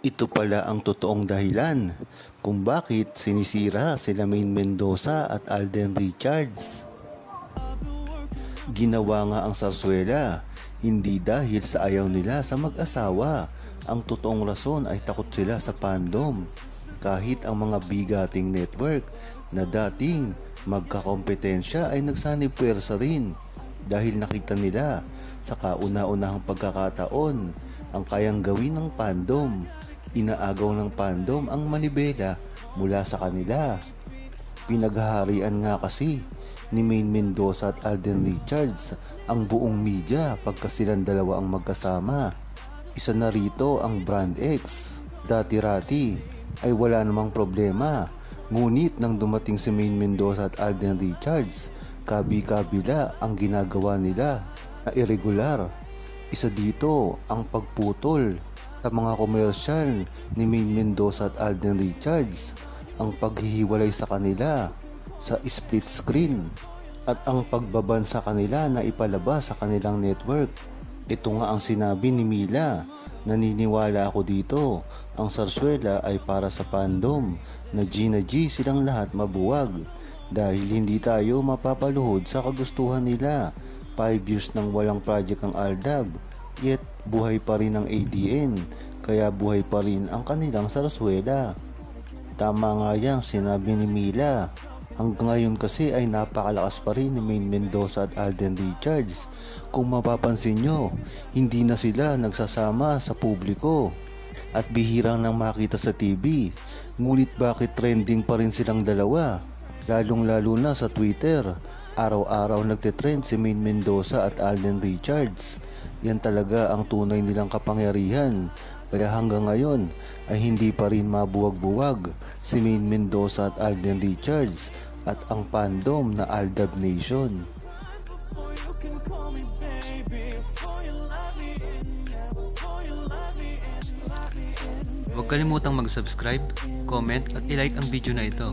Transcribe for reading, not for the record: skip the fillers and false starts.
Ito pala ang totoong dahilan kung bakit sinisira sila Maine Mendoza at Alden Richards. Ginawa nga ang sarsuela, hindi dahil sa ayaw nila sa mag-asawa. Ang totoong rason ay takot sila sa fandom. Kahit ang mga bigating network na dating magkakompetensya ay nagsanipwersa rin dahil nakita nila sa kauna-unahang pagkakataon ang kayang gawin ng fandom. Inaagaw ng fandom ang manibela mula sa kanila. Pinaghaharian nga kasi ni Maine Mendoza at Alden Richards ang buong media pagka silang dalawa ang magkasama. Isa na rito ang Brand X. Dati-rati ay wala namang problema, ngunit nang dumating si Maine Mendoza at Alden Richards, kabi-kabila ang ginagawa nila na irregular. Isa dito ang pagputol sa mga komersyal ni Maine Mendoza at Alden Richards, ang paghihiwalay sa kanila sa split screen, at ang pagbaban sa kanila na ipalabas sa kanilang network. Ito nga ang sinabi ni Mila, naniniwala ako dito, ang sarsuela ay para sa fandom, na G na G silang lahat mabuwag, dahil hindi tayo mapapaluhod sa kagustuhan nila. 5 years nang walang project ang AlDub, yet buhay pa rin ang ADN, kaya buhay pa rin ang kanilang sarsuela. Tama nga yang sinabi ni Mila. Hanggang ngayon kasi ay napakalakas pa rin ni Maine Mendoza at Alden Richards. Kung mapapansin nyo, hindi na sila nagsasama sa publiko at bihirang nang makita sa TV. Ngunit bakit trending pa rin silang dalawa? Lalong lalo na sa Twitter, araw-araw nagtitrend si Maine Mendoza at Alden Richards. Yan talaga ang tunay nilang kapangyarihan. Kaya hanggang ngayon ay hindi pa rin mabuwag-buwag si Maine Mendoza at Alden Richards at ang fandom na AlDub Nation. Huwag kalimutang mag-subscribe, comment at ilike ang video na ito.